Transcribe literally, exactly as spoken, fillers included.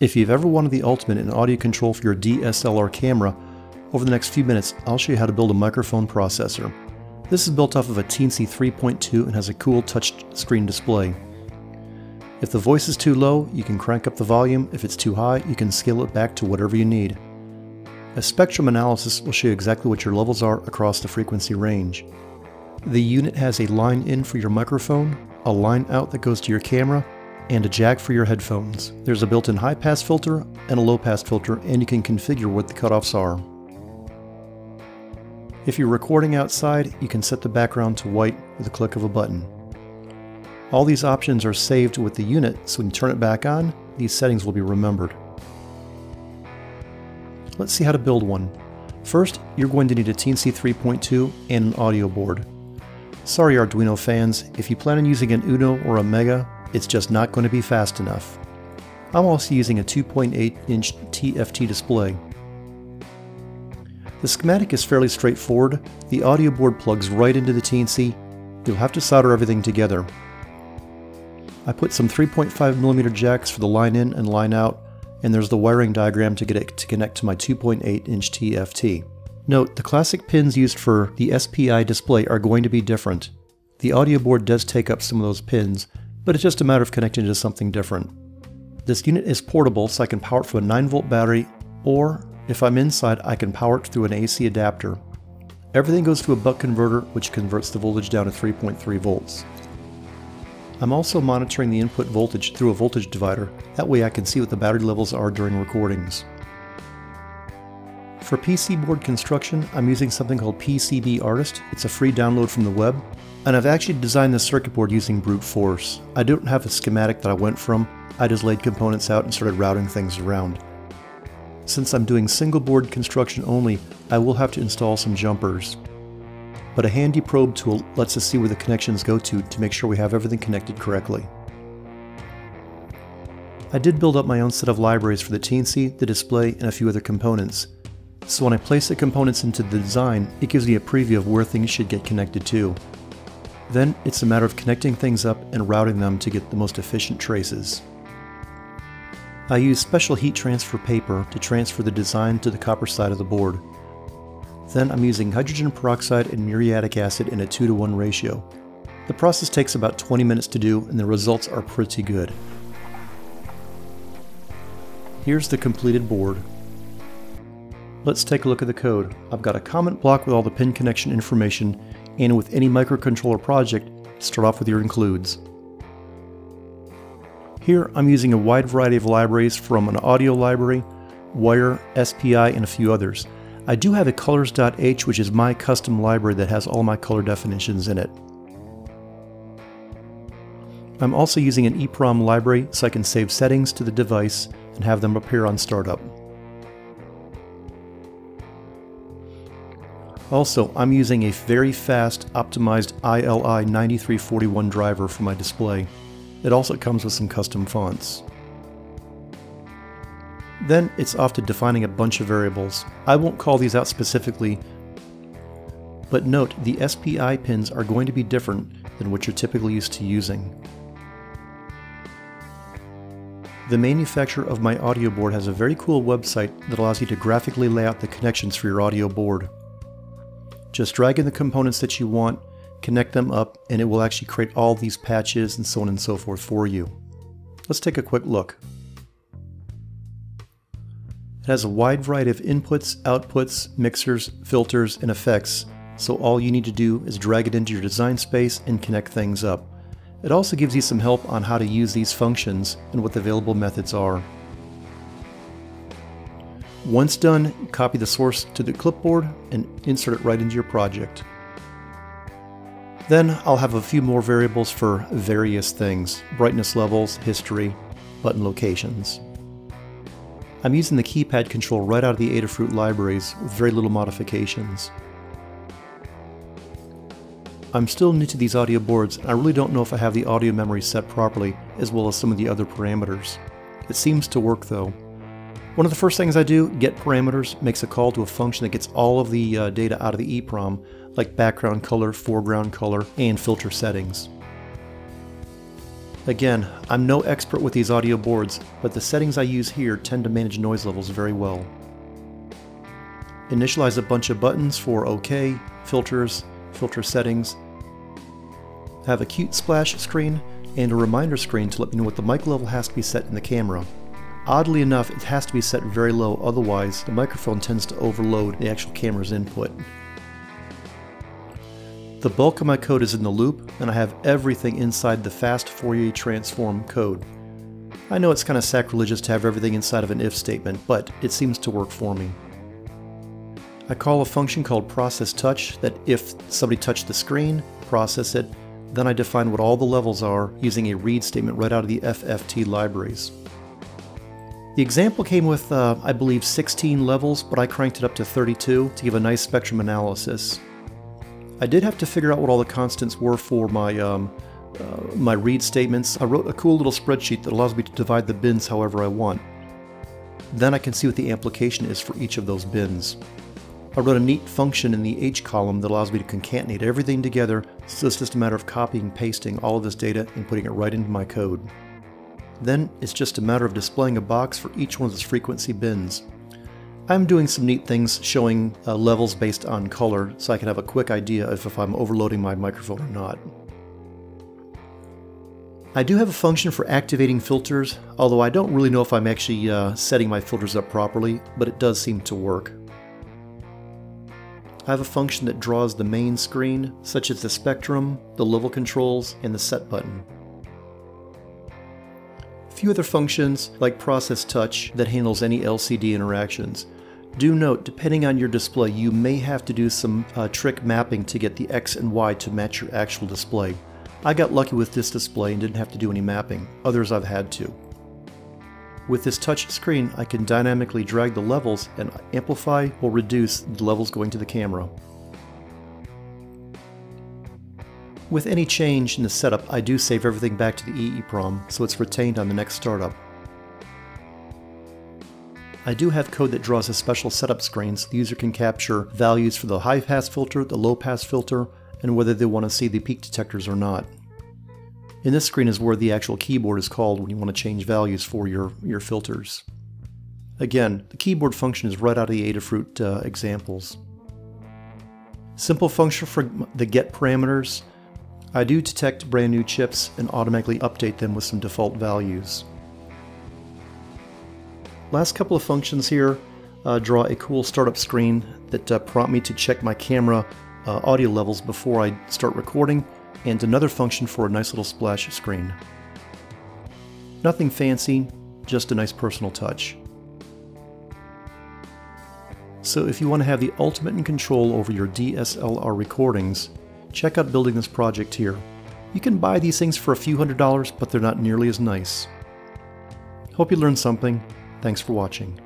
If you've ever wanted the ultimate in audio control for your D S L R camera, over the next few minutes I'll show you how to build a microphone processor. This is built off of a Teensy three point two and has a cool touchscreen display. If the voice is too low, you can crank up the volume. If it's too high, you can scale it back to whatever you need. A spectrum analysis will show you exactly what your levels are across the frequency range. The unit has a line in for your microphone, a line out that goes to your camera, and a jack for your headphones. There's a built-in high-pass filter and a low-pass filter, and you can configure what the cutoffs are. If you're recording outside, you can set the background to white with a click of a button. All these options are saved with the unit, so when you turn it back on, these settings will be remembered. Let's see how to build one. First, you're going to need a Teensy three point two and an audio board. Sorry Arduino fans, if you plan on using an Uno or a Mega, it's just not going to be fast enough. I'm also using a two point eight inch T F T display. The schematic is fairly straightforward. The audio board plugs right into the Teensy. You'll have to solder everything together. I put some three point five millimeter jacks for the line in and line out, and there's the wiring diagram to get it to connect to my two point eight inch T F T. Note, the classic pins used for the S P I display are going to be different. The audio board does take up some of those pins, but it's just a matter of connecting it to something different. This unit is portable, so I can power it from a nine volt battery, or if I'm inside, I can power it through an A C adapter. Everything goes to a buck converter, which converts the voltage down to three point three volts. I'm also monitoring the input voltage through a voltage divider. That way I can see what the battery levels are during recordings. For P C board construction, I'm using something called P C B Artist. It's a free download from the web, and I've actually designed this circuit board using brute force. I don't have a schematic that I went from. I just laid components out and started routing things around. Since I'm doing single board construction only, I will have to install some jumpers. But a handy probe tool lets us see where the connections go to to make sure we have everything connected correctly. I did build up my own set of libraries for the Teensy, the display, and a few other components. So when I place the components into the design, it gives me a preview of where things should get connected to. Then it's a matter of connecting things up and routing them to get the most efficient traces. I use special heat transfer paper to transfer the design to the copper side of the board. Then I'm using hydrogen peroxide and muriatic acid in a two to one ratio. The process takes about twenty minutes to do, and the results are pretty good. Here's the completed board. Let's take a look at the code. I've got a comment block with all the pin connection information, and with any microcontroller project, start off with your includes. Here I'm using a wide variety of libraries from an audio library, wire, S P I, and a few others. I do have a colors dot h, which is my custom library that has all my color definitions in it. I'm also using an EEPROM library so I can save settings to the device and have them appear on startup. Also, I'm using a very fast optimized I L I nine three four one driver for my display. It also comes with some custom fonts. Then it's off to defining a bunch of variables. I won't call these out specifically, but note the S P I pins are going to be different than what you're typically used to using. The manufacturer of my audio board has a very cool website that allows you to graphically lay out the connections for your audio board. Just drag in the components that you want, connect them up, and it will actually create all these patches and so on and so forth for you. Let's take a quick look. It has a wide variety of inputs, outputs, mixers, filters, and effects, so all you need to do is drag it into your design space and connect things up. It also gives you some help on how to use these functions and what the available methods are. Once done, copy the source to the clipboard and insert it right into your project. Then I'll have a few more variables for various things: brightness levels, history, button locations. I'm using the keypad control right out of the Adafruit libraries with very little modifications. I'm still new to these audio boards, and I really don't know if I have the audio memory set properly, as well as some of the other parameters. It seems to work though. One of the first things I do, get parameters, makes a call to a function that gets all of the uh, data out of the EEPROM, like background color, foreground color, and filter settings. Again, I'm no expert with these audio boards, but the settings I use here tend to manage noise levels very well. Initialize a bunch of buttons for OK, filters, filter settings. Have a cute splash screen and a reminder screen to let me know what the mic level has to be set in the camera. Oddly enough, it has to be set very low, otherwise the microphone tends to overload the actual camera's input. The bulk of my code is in the loop, and I have everything inside the fast Fourier transform code. I know it's kind of sacrilegious to have everything inside of an if statement, but it seems to work for me. I call a function called process touch that if somebody touched the screen, process it, then I define what all the levels are using a read statement right out of the F F T libraries. The example came with, uh, I believe, sixteen levels, but I cranked it up to thirty-two to give a nice spectrum analysis. I did have to figure out what all the constants were for my um, uh, my read statements. I wrote a cool little spreadsheet that allows me to divide the bins however I want. Then I can see what the amplification is for each of those bins. I wrote a neat function in the H column that allows me to concatenate everything together, so it's just a matter of copying and pasting all of this data and putting it right into my code. Then it's just a matter of displaying a box for each one of those frequency bins. I'm doing some neat things showing uh, levels based on color so I can have a quick idea of if I'm overloading my microphone or not. I do have a function for activating filters, although I don't really know if I'm actually uh, setting my filters up properly, but it does seem to work. I have a function that draws the main screen, such as the spectrum, the level controls, and the set button. A few other functions, like process touch, that handles any L C D interactions. Do note, depending on your display, you may have to do some uh, trick mapping to get the X and Y to match your actual display. I got lucky with this display and didn't have to do any mapping. Others I've had to. With this touch screen, I can dynamically drag the levels and amplify or reduce the levels going to the camera. With any change in the setup, I do save everything back to the E E PROM, so it's retained on the next startup. I do have code that draws a special setup screen so the user can capture values for the high-pass filter, the low-pass filter, and whether they want to see the peak detectors or not. And this screen is where the actual keyboard is called when you want to change values for your, your filters. Again, the keyboard function is right out of the Adafruit uh, examples. Simple function for the get parameters. I do detect brand new chips and automatically update them with some default values. Last couple of functions here uh, draw a cool startup screen that uh, prompt me to check my camera uh, audio levels before I start recording, and another function for a nice little splash screen. Nothing fancy, just a nice personal touch. So if you want to have the ultimate control over your D S L R recordings, check out building this project here. You can buy these things for a few hundred dollars, but they're not nearly as nice. Hope you learned something. Thanks for watching.